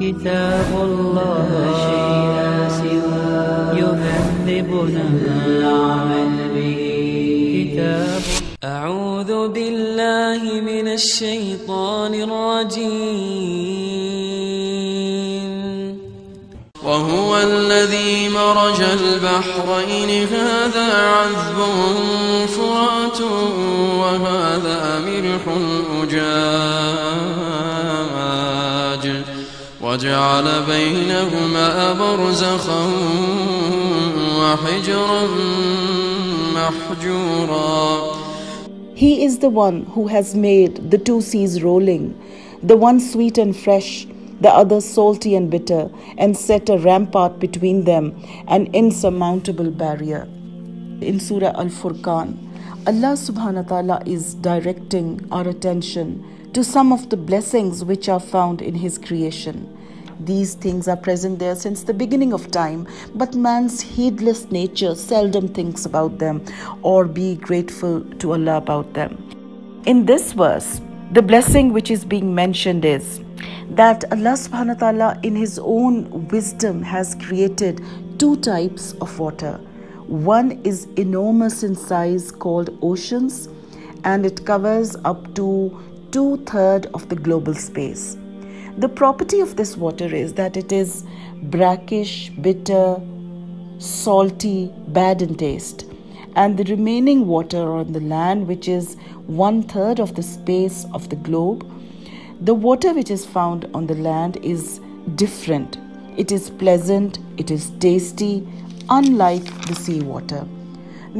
كتاب الله شيء سواه يهذبنا العمل به كتاب. أعوذ بالله من الشيطان الرجيم. وهو الذي مرج البحرين هذا عذب فرات وهذا ملح أجاج وجعل بينهما برزخا وحجرا محجورا. He is the one who has made the two seas rolling, the one sweet and fresh, the other salty and bitter, and set a rampart between them, an insurmountable barrier. In Surah Al-Furqan, Allah Subhanahu wa Taala is directing our attention to some of the blessings which are found in His creation. These things are present there since the beginning of time, but man's heedless nature seldom thinks about them or be grateful to Allah about them. In this verse, the blessing which is being mentioned is that Allah Subhanahu wa Taala in His own wisdom has created two types of water. One is enormous in size called oceans, and it covers up to 2/3 of the global space. The property of this water is that it is brackish, bitter, salty, bad in taste. And the remaining water on the land, which is 1/3 of the space of the globe, the water which is found on the land is different. It is pleasant, it is tasty, unlike the sea water.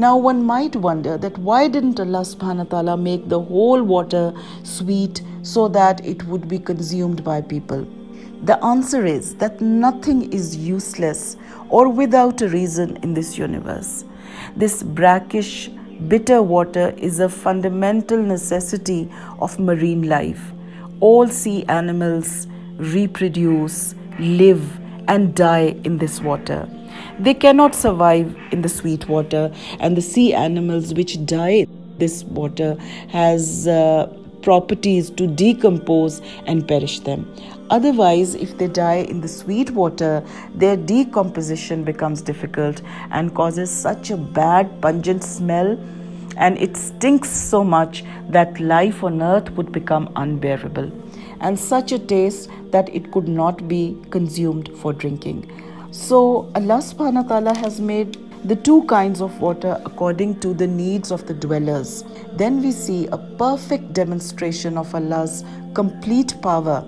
Now one might wonder that why didn't Allah Subhanahu wa Taala make the whole water sweet so that it would be consumed by people? The answer is that nothing is useless or without a reason in this universe. This brackish, bitter water is a fundamental necessity of marine life. All sea animals reproduce, live and die in this water. They cannot survive in the sweet water, and the sea animals which die in this water has properties to decompose and perish them. Otherwise, if they die in the sweet water, their decomposition becomes difficult and causes such a bad pungent smell, and it stinks so much that life on earth would become unbearable, and such a taste that it could not be consumed for drinking. So Allah Subhanahu wa Taala has made the two kinds of water according to the needs of the dwellers. Then we see a perfect demonstration of Allah's complete power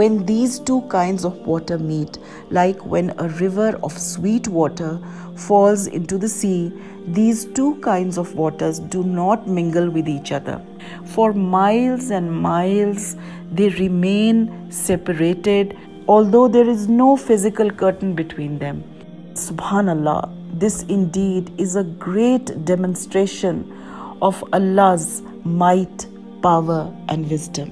when these two kinds of water meet, like when a river of sweet water falls into the sea. These two kinds of waters do not mingle with each other. For miles and miles they remain separated, although there is no physical curtain between them. Subhanallah, this indeed is a great demonstration of Allah's might, power and wisdom.